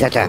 Cha-cha.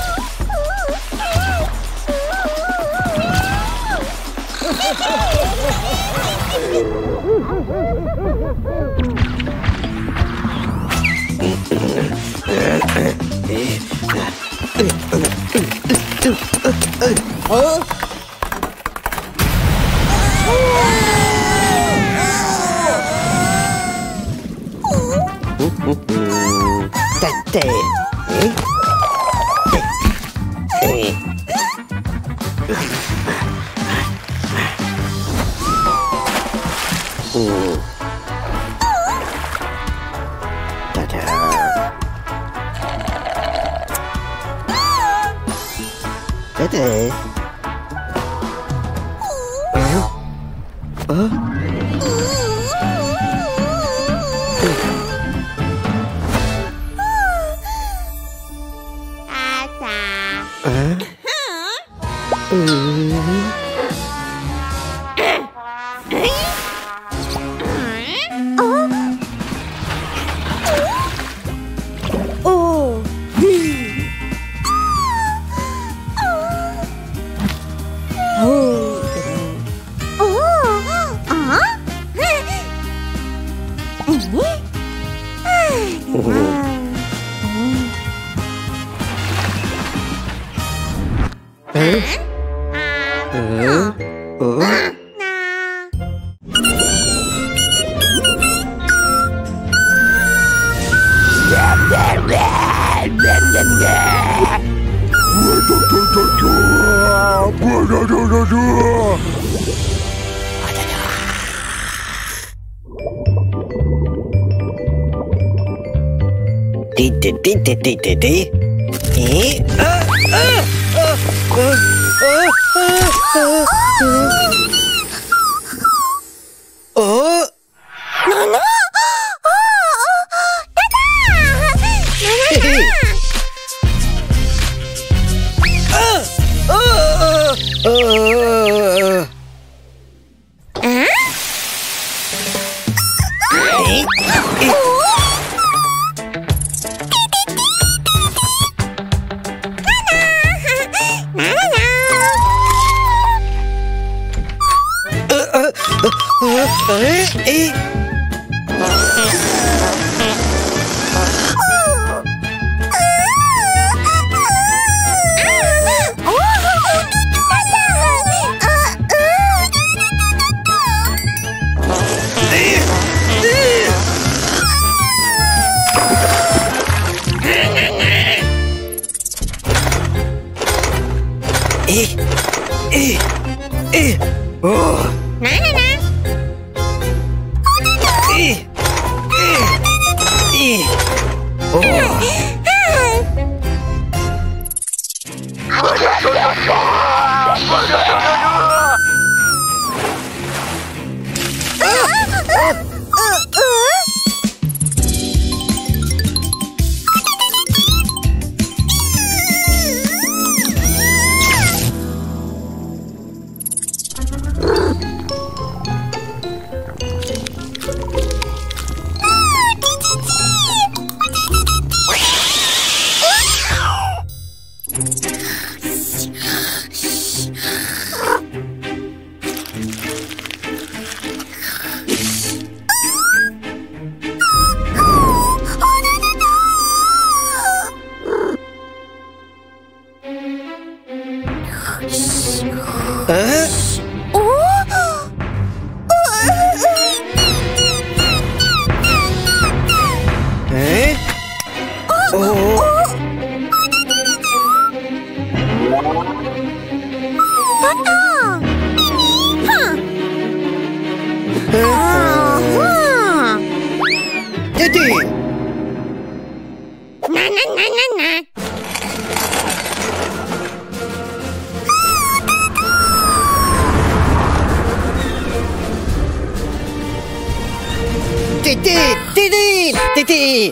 Do do do do do do do do do do do.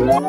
Oh!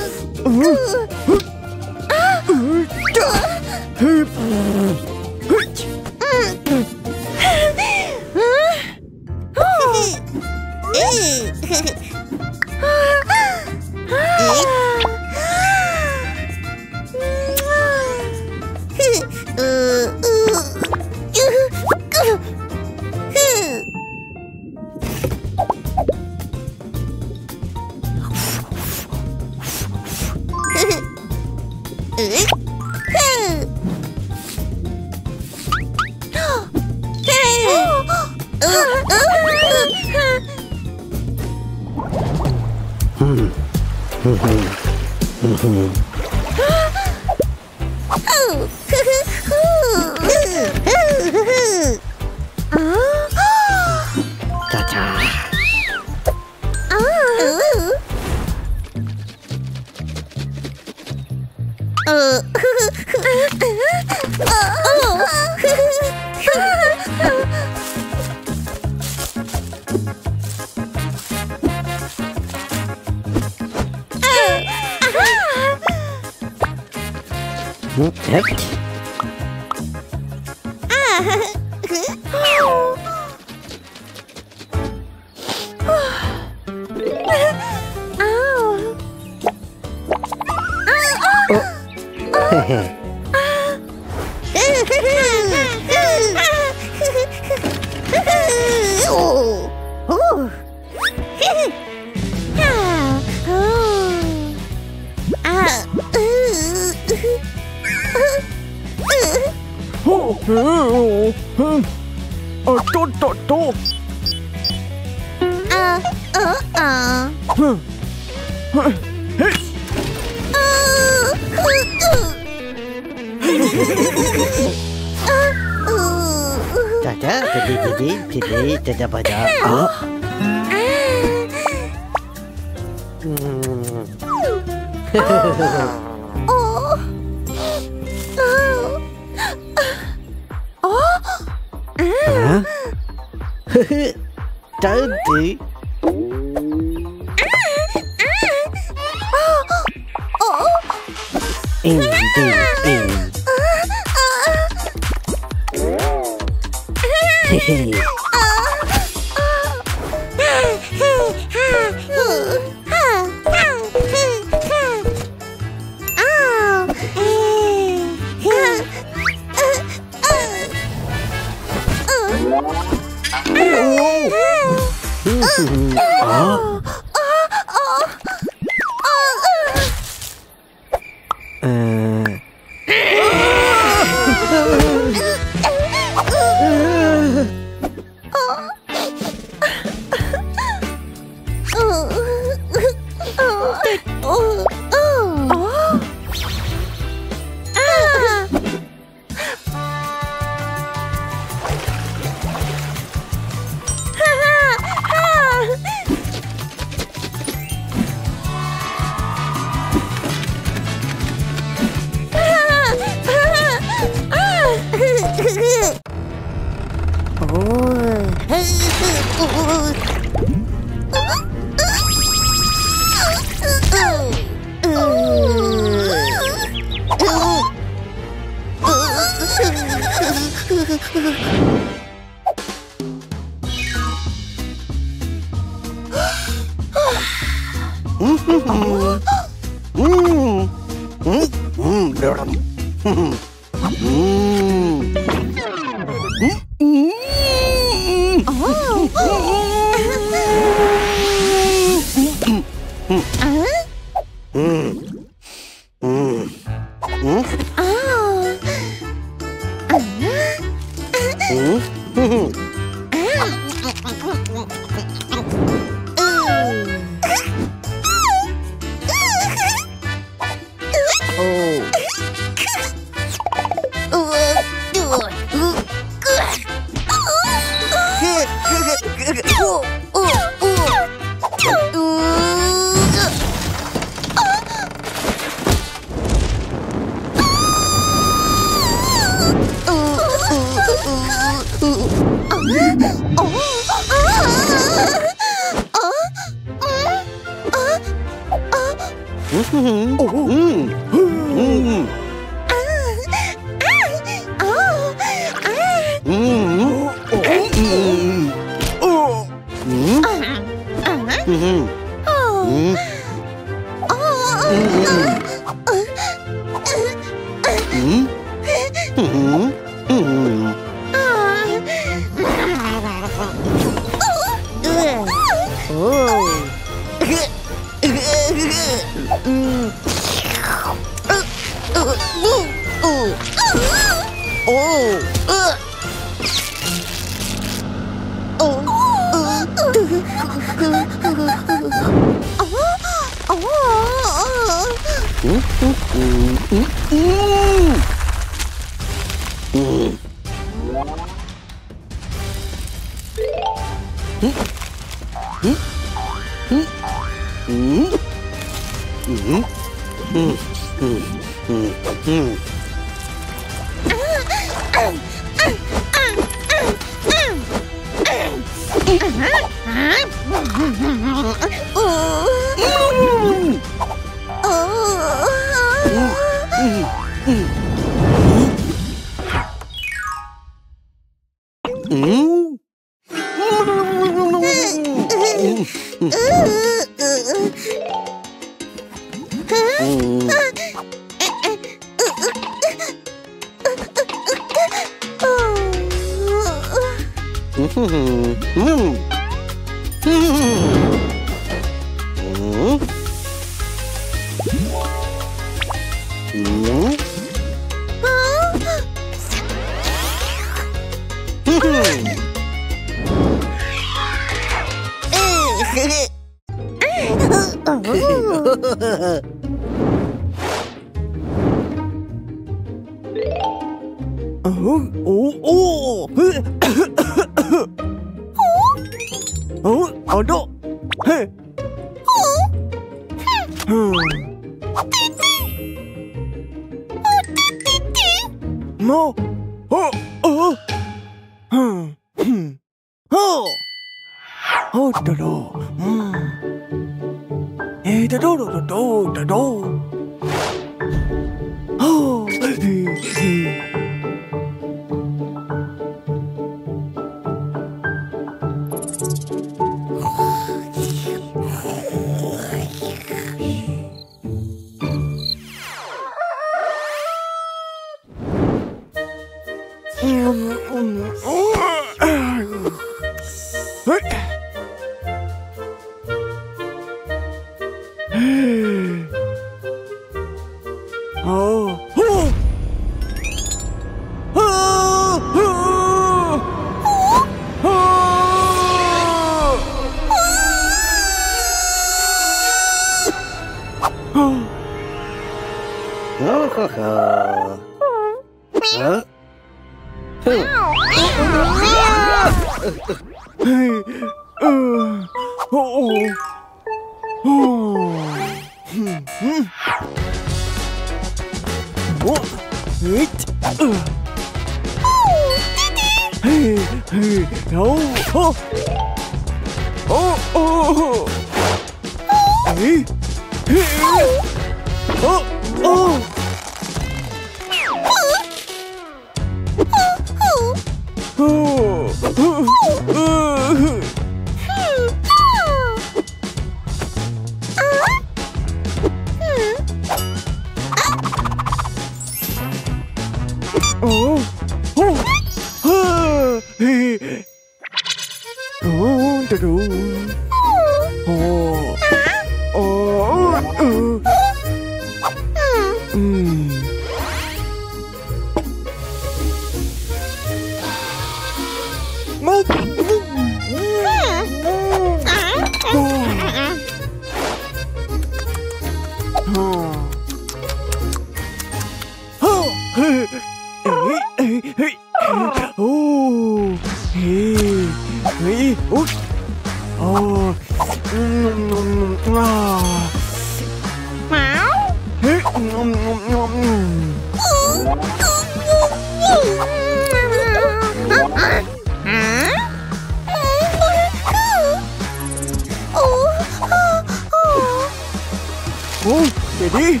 Oh, ready?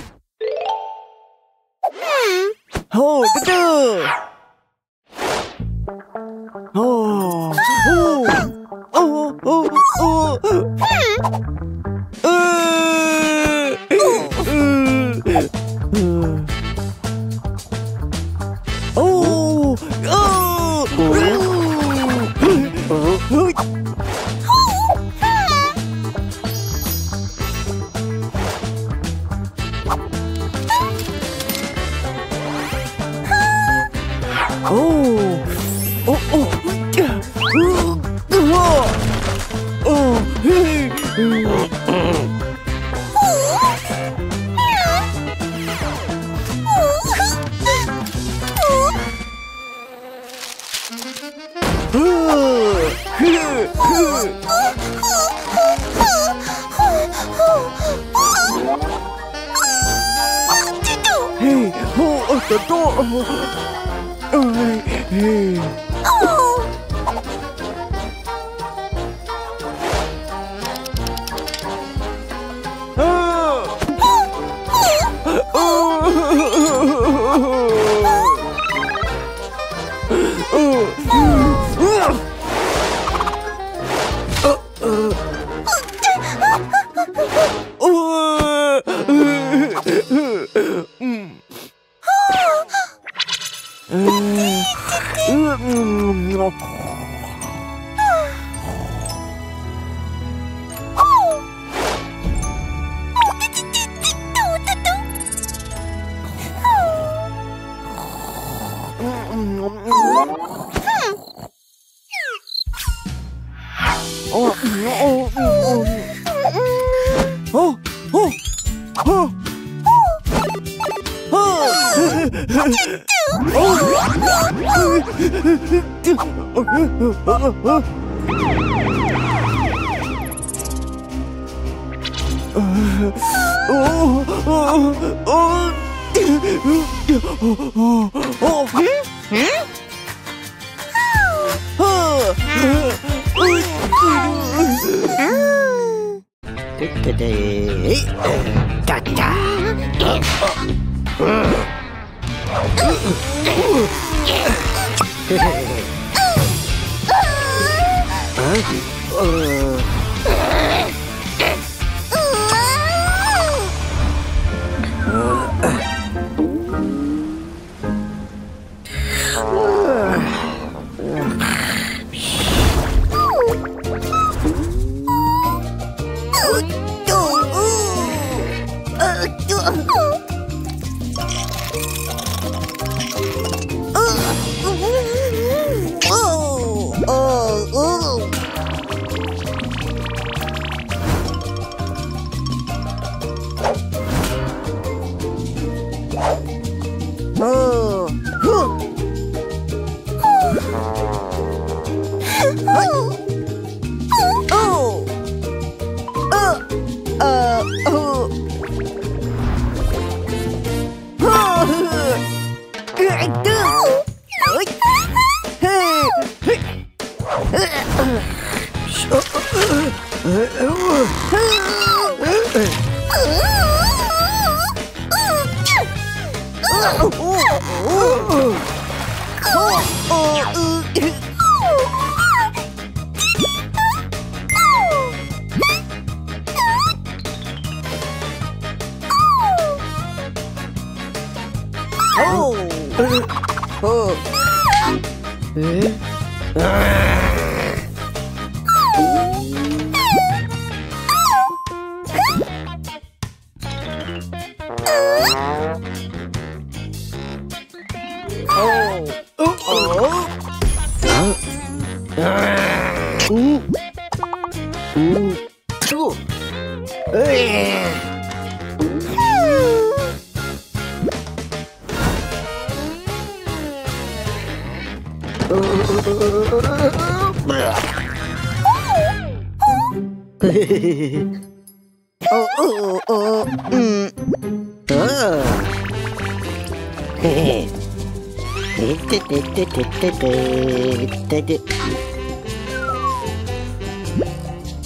Oh, good. Oh, oh, oh, oh, oh. Oh, oh, oh, oh.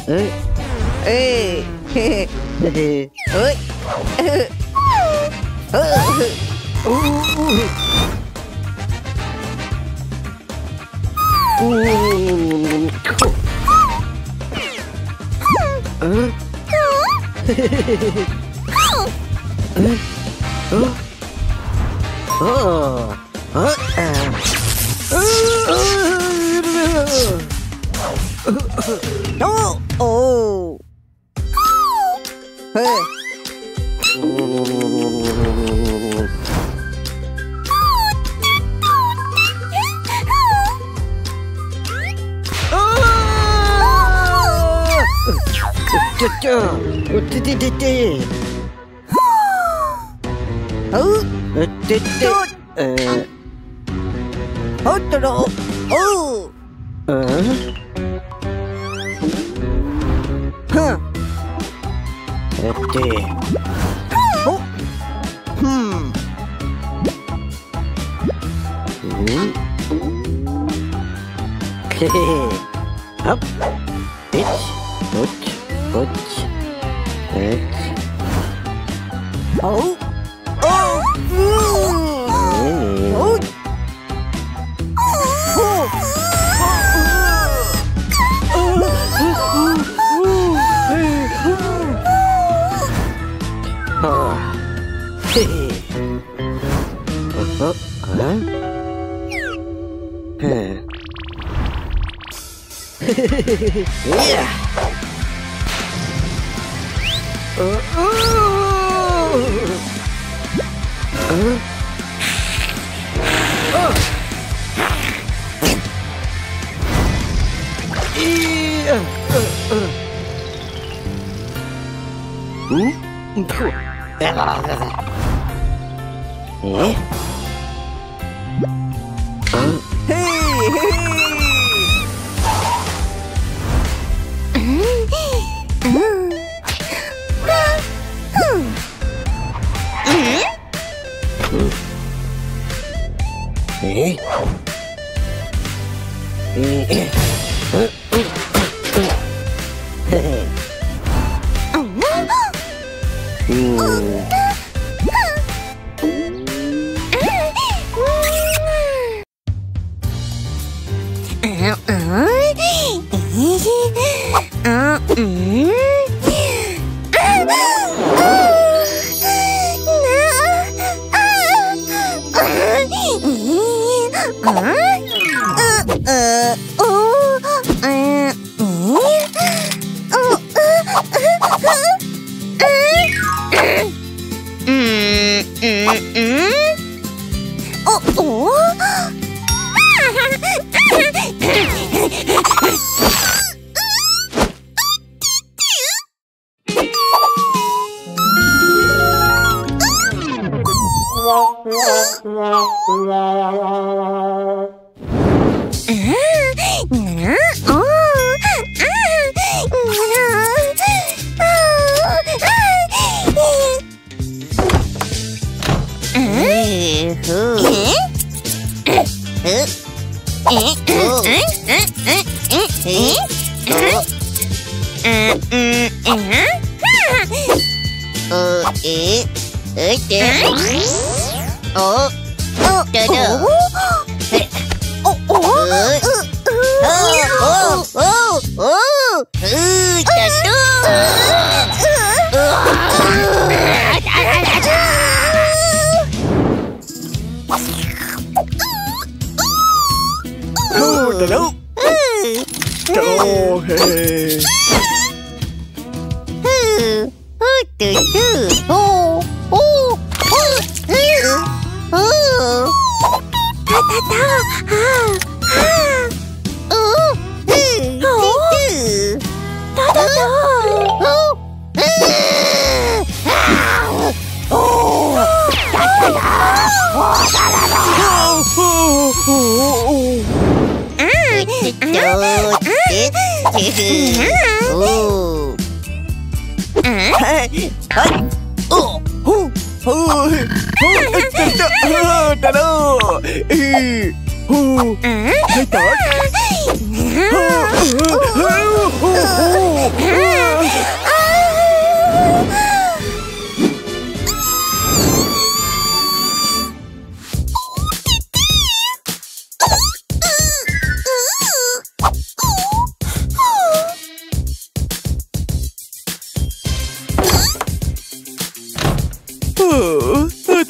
Hey! Hey!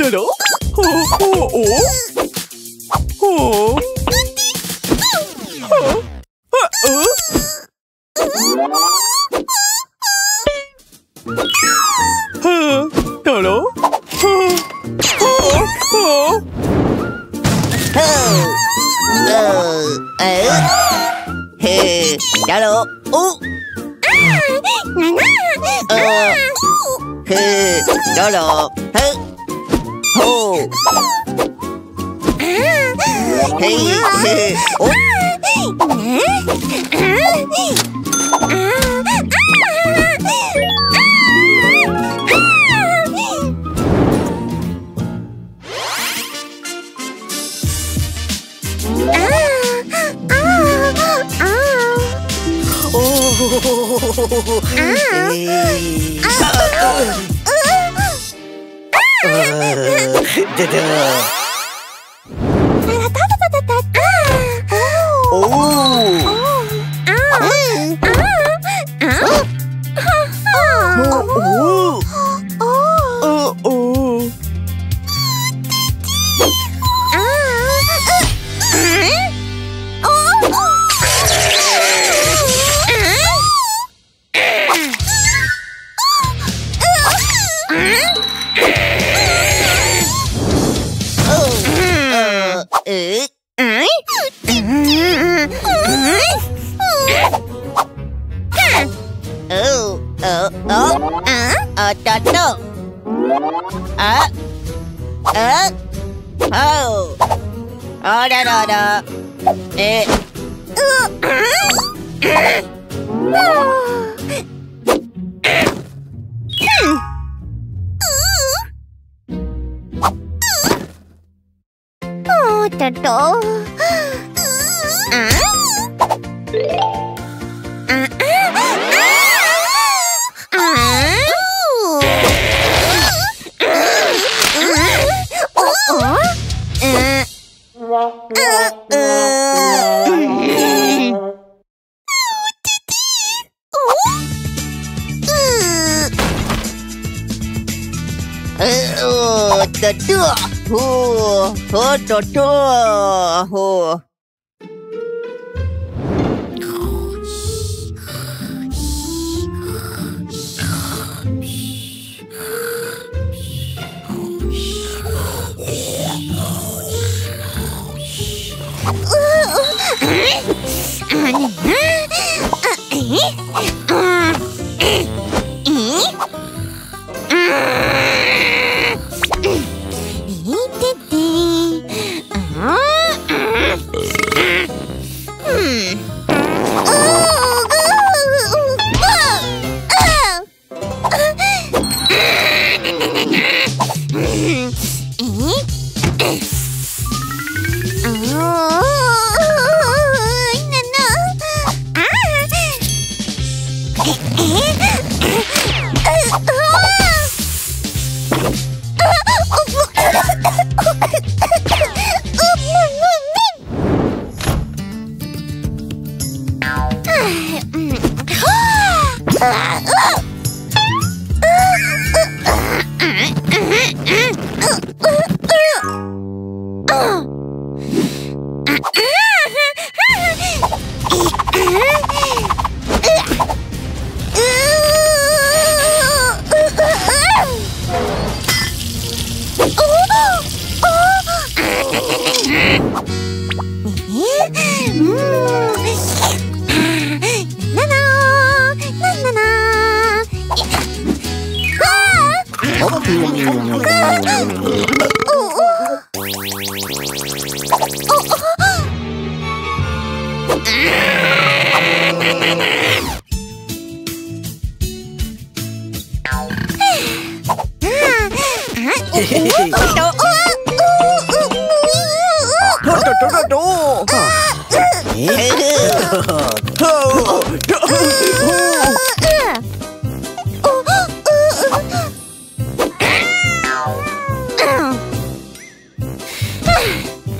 little. Oh, oh, oh. Oh. Oh. Hello? Hello? Oh. Hello? Oh. Hey, hey, oh. Oh. Hey. Da-da. Ah, no, no.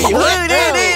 Oh,